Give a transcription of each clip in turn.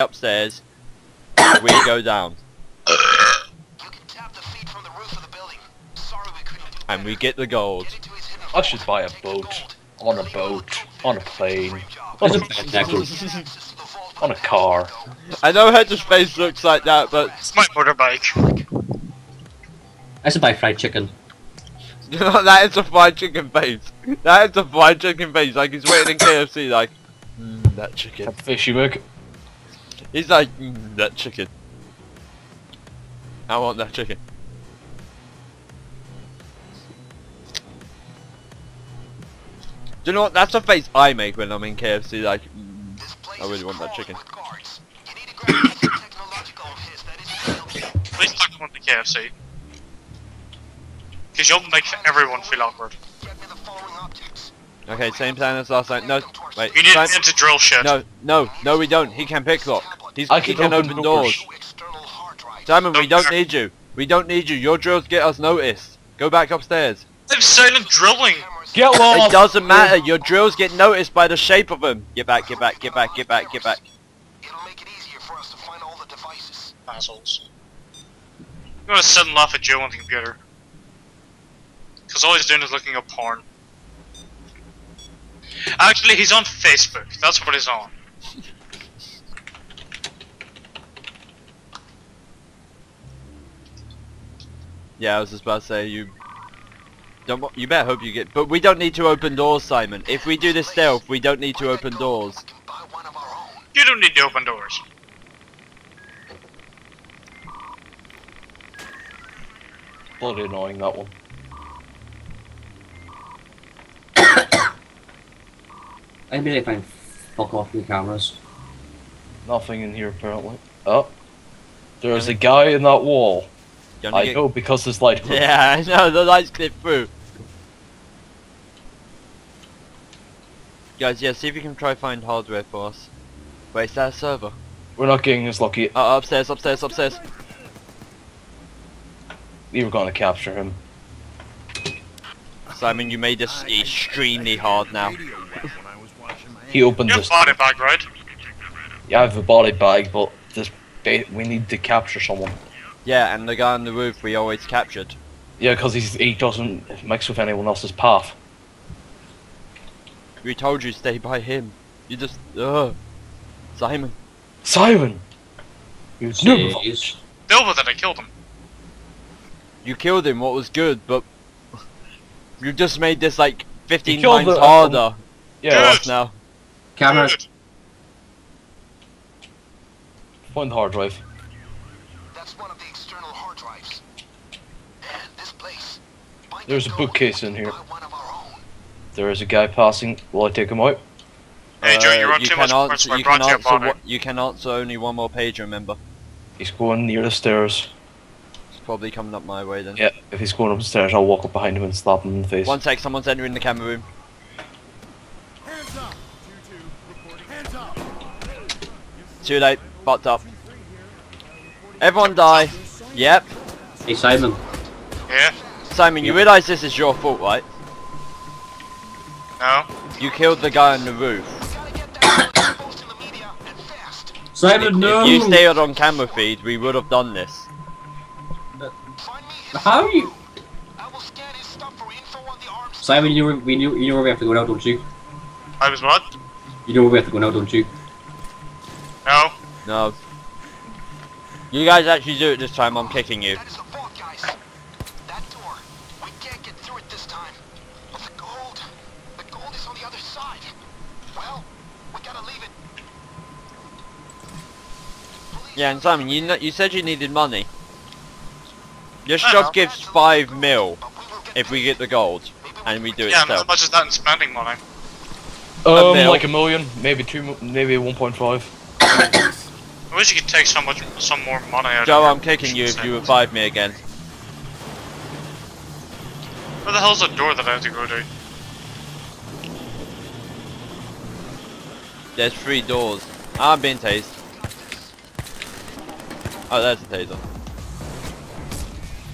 upstairs, we go down. You can tap the feed from the roof of the building. Sorry we couldn't do and we get the gold. I should buy a boat. On a boat. On a plane. On a tackle. On a car. I know Head to Space looks like that, but... It's my motorbike. I should buy fried chicken. That is a fried chicken face. That is a fried chicken face. Like, he's waiting in KFC, like... that chicken. That fishy burger. He's like, that chicken. I want that chicken. Do you know what? That's a face I make when I'm in KFC. Like, I really want that chicken. Please don't want the KFC. Because you'll make everyone feel awkward. Okay, same plan as last night. No, wait. You need him to drill shit. No, we don't. He can pick lock. He can open doors. Simon, we don't need you. We don't need you. Your drills get us noticed. Go back upstairs. I'm silent drilling. Get lost. It doesn't matter. Your drills get noticed by the shape of them. Get back. It'll make it easier for us to find all the devices. Assholes. I'm gonna sit and laugh at Joe on the computer. Cause all he's doing is looking up porn. Actually, he's on Facebook. That's what he's on. Yeah, I was just about to say you better hope you get. But we don't need to open doors, Simon. If we do this stealth, we don't need to open doors. You don't need to open doors. Bloody annoying, that one. I really can fuck off the cameras. Nothing in here apparently. Oh, there's a guy in that wall. I know because this light. Yeah, I know the lights clip through. Guys, yeah, see if you can try find hardware for us. Wait, is that a server? We're not getting this lucky. Upstairs. We were gonna capture him. Simon, you made this extremely hard now. He opened this. You have a body bag, right? Yeah, I have a body bag, but we need to capture someone. Yeah, and the guy on the roof we always captured. Yeah, because he doesn't mix with anyone else's path. We told you stay by him. You just... Simon. Simon! You knew that I killed him. You killed him, what was good, but... You just made this like 15 times harder. Yeah, right now. Camera. Find the hard drive. That's one of the external hard drives. This place. There's a bookcase in here. There is a guy passing. Will I take him out? Hey Joe, you're on too much press. You can answer only one more page, remember. He's going near the stairs. He's probably coming up my way then. Yeah, if he's going upstairs, I'll walk up behind him and slap him in the face. One sec, someone's entering the camera room. Too late, fucked up. Everyone die. Yep. Hey Simon. Yeah? Simon, you realise this is your fault, right? No. You killed the guy on the roof. Simon, no! If you stayed on camera feed, we would have done this. How you... Simon, you know where we have to go now, don't you? I was what? You know where we have to go now, don't you? No. No. You guys actually do it this time, I'm kicking you. That is the vault, guys. That door. We can't get through it this time. But the gold is on the other side. Well, we gotta leave it. Please. Yeah, and Simon, you said you needed money. Your shop gives 5 mil if we get the gold, and we do it still. Yeah, how much is that in spending money? Like $1 million, maybe 2, maybe 1.5. I wish you could take some more money out Joe, of I'm kicking you if you revive me again. Where the hell's the door that I have to go to? There's 3 doors. I'm being tased. Oh, there's the taser.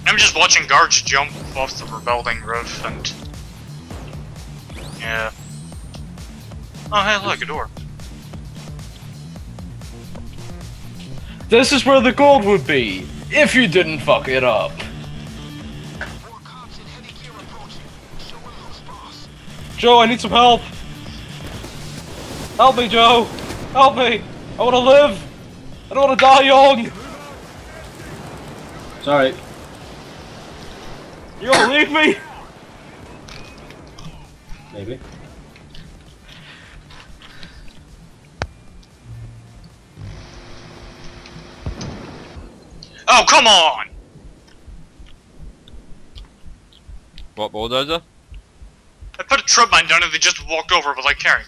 I'm just watching guards jump off the rebuilding roof and... Yeah. Oh, hey, look, a door. This is where the gold would be, if you didn't fuck it up. Joe, I need some help. Help me, Joe. Help me. I want to live. I don't want to die young. Sorry. You gonna leave me? Maybe. Oh, come on! What, bulldozer? I put a trip mine down and they just walked over it without caring.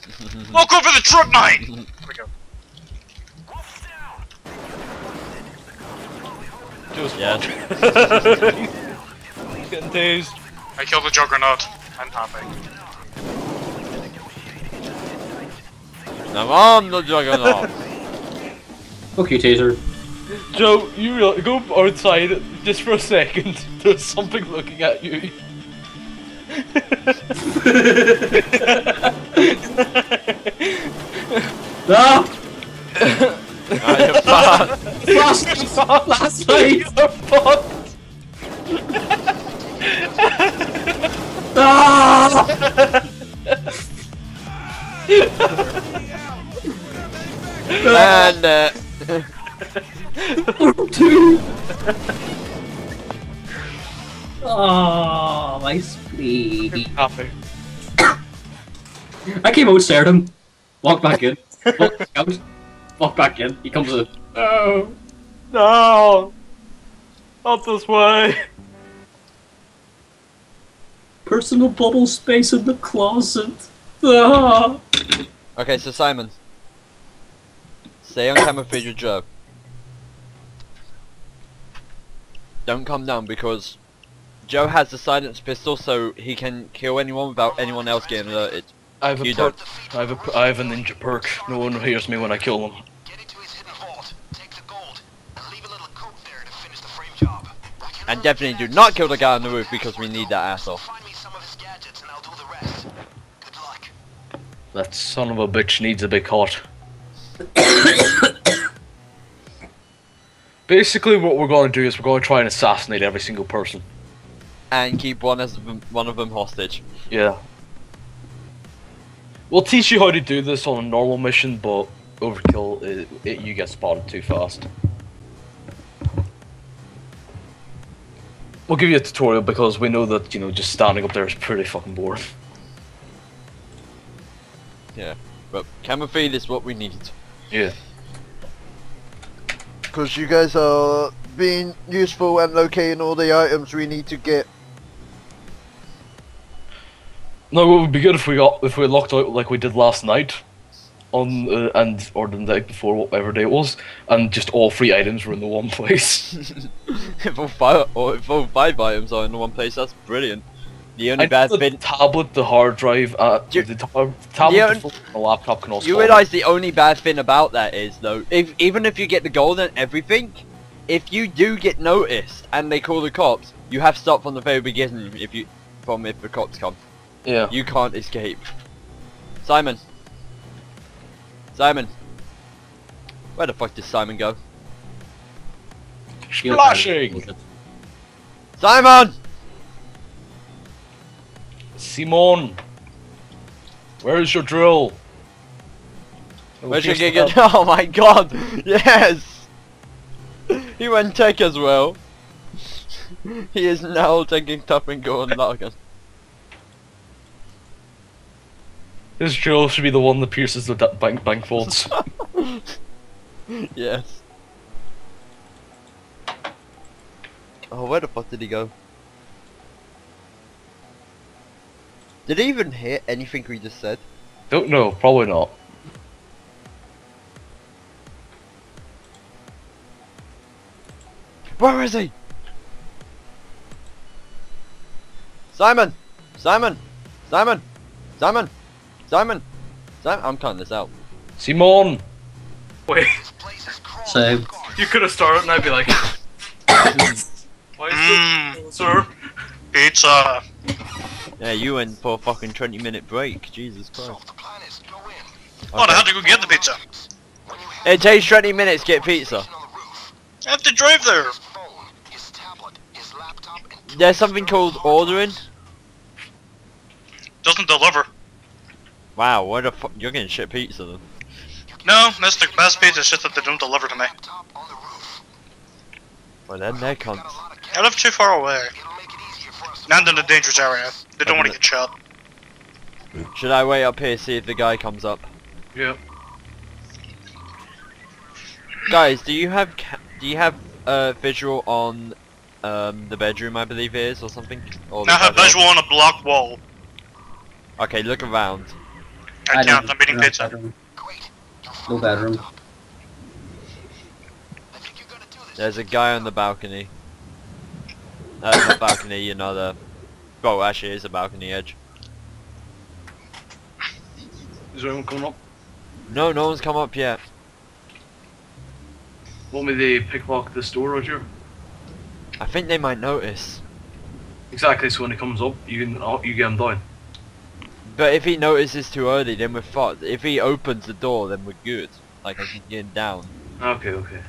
Walk over the trip mine! Here we go. Just yeah. He's getting dazed. I killed the juggernaut. I'm happy. Now I'm the juggernaut. Okay, Taser. Joe, you go outside just for a second. There's something looking at you. No! Ah, you're fucked! You're fucked! Ah! And two. Oh, my speed. I came out, stared him, walked back in, walked out, walked back in. He comes in. No, no, not this way. Personal bubble space in the closet. Ah. Okay, so Simon, stay on camera for your job. Don't come down because Joe has the silence pistol, so he can kill anyone without anyone else getting alerted. I have a perk. I have a ninja perk. No one hears me when I kill them. Get into his hidden vault, take the gold, and leave a little coat there to finish the frame job. And definitely do not kill the guy on the roof because we need that asshole. Find me some of his gadgets and I'll do the rest. Good luck. That son of a bitch needs a big heart. Basically, what we're going to do is we're going to try and assassinate every single person, and keep one of them hostage. Yeah. We'll teach you how to do this on a normal mission, but overkill, you get spotted too fast. We'll give you a tutorial because we know that just standing up there is pretty fucking boring. Yeah, but camera feed is what we need. Yeah. Because you guys are being useful and locating all the items we need to get. No, it would be good if we locked out like we did last night, on or the night before, whatever day it was, and just all three items were in the one place. if all five items are in the one place, that's brilliant. The only bad bit, the tablet, the hard drive, the laptop can also. You realise the only bad thing about that is though, even if you get the gold and everything, if you do get noticed and they call the cops, you have to start from the very beginning. If the cops come, yeah, you can't escape. Simon, Simon, where the fuck does Simon go? Splashing, Simon. Simon, where is your drill? Where's your gig? Oh my god, yes! He went tech as well. He is now taking Tough and Go and Larkin. His drill should be the one that pierces the bank vaults. Yes. Oh, where the fuck did he go? Did he even hear anything we just said? Don't know, probably not. Where is he? Simon! Simon! Simon! Simon! Simon! Simon! I'm cutting this out. Simon! Wait. So. You could have started and I'd be like... Why is this, sir? Pizza! Yeah, you went for a fucking 20-minute break, Jesus Christ. So the plan is go in. Okay. Oh, I had to go get the pizza. It takes 20 minutes to get pizza. I have to drive there. There's something called ordering. Doesn't deliver. Wow, what the fuck? You're getting shit pizza then. No, that's the best pizza, it's just that they don't deliver to me. Well then they can't. I live too far away. Not in the dangerous area. They don't want to get shot. Should I wait up here, see if the guy comes up? Yeah. Guys, do you have visual on the bedroom, I believe it is, or something? Or I have visual on a block wall. Okay, look around. I can't, I'm eating pizza. No bedroom. There's a guy on the balcony. That's not a balcony, you know the... Well, actually it is a balcony edge. Is anyone coming up? No, no one's come up yet. Want me to picklock this door, Roger? I think they might notice. Exactly, so when he comes up, you get him down. But if he notices too early, then we're fucked. If he opens the door, then we're good. Like, I can get him down. Okay, okay.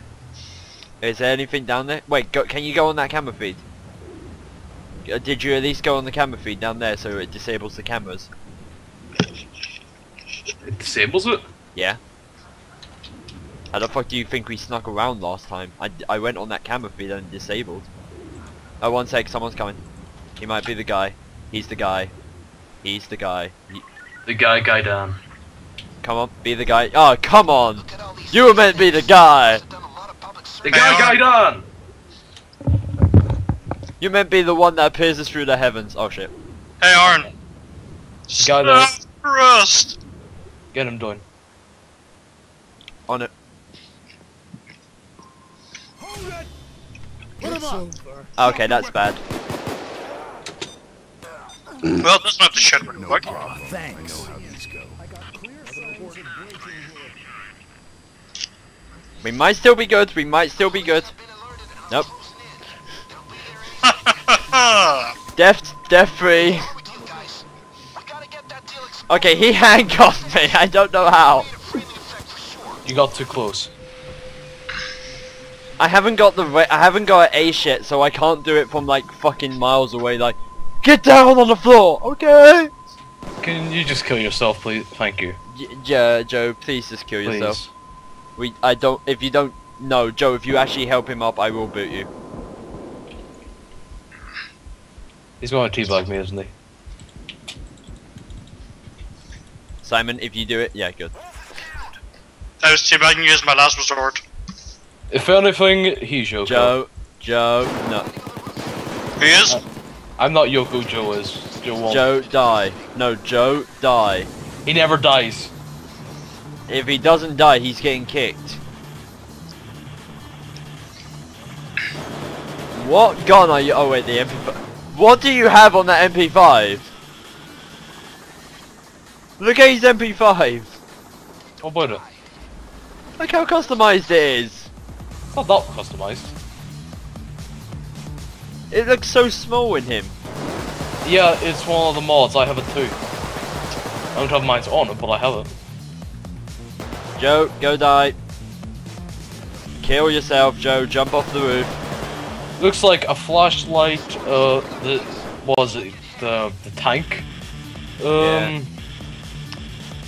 Is there anything down there? Wait, can you go on that camera feed? Did you at least go on the camera feed down there so it disables the cameras? It disables it? Yeah. How the fuck do you think we snuck around last time? I went on that camera feed and disabled. Oh, one sec, someone's coming. He might be the guy. He's the guy. He's the guy. The guy down. Come on, be the guy. Oh, come on! You were meant to be the guy! The guy down! You meant to be the one that pierces through the heavens. Oh shit. Hey, Arn! Guy down. Rust! Get him down. On it. Okay, that's bad. Well, that's not the shit we're doing. Thanks. We might still be good, we might still be good. Nope. Death free. Okay, he handcuffed me, I don't know how. You got too close. I haven't got a shit, so I can't do it from like fucking miles away. Like, get down on the floor, okay? Can you just kill yourself, please? Thank you. Yeah, Joe, please just kill yourself. We, I don't. If you don't, no, Joe. If you actually help him up, I will boot you. He's going to T-bag me, isn't he? Simon, if you do it, yeah, good. I was T-bagging you as my last resort. If anything, he's Yoko. Joe, no. He is? I'm not Yoko, Joe is. Joe won't. Joe, die. No, Joe, die. He never dies. If he doesn't die, he's getting kicked. What gun are you? Oh wait, the MP5. What do you have on that MP5? Look at his MP5. What about it? Look how customized it is. Not that customized. It looks so small in him. Yeah, it's one of the mods. I have it too. I don't have mine on it, but I have it. Joe, go die. Kill yourself, Joe. Jump off the roof. Looks like a flashlight. What was it? The tank. Yeah.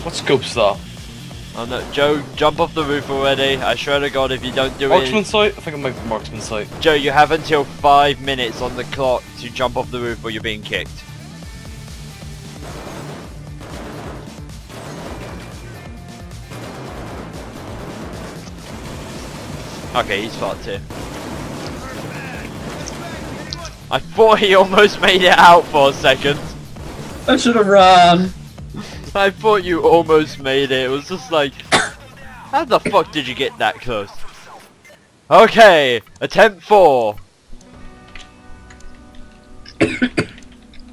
What scope's that? Oh no, Joe, jump off the roof already. I swear to God, if you don't do marksman it... Marksman sight? I think I might be marksman sight. Joe, you have until 5 minutes on the clock to jump off the roof or you're being kicked. Okay, he's fucked here. I thought he almost made it out for a second. I should have run. I thought you almost made it. It was just like, how the fuck did you get that close? Okay, attempt 4.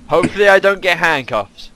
Hopefully I don't get handcuffed.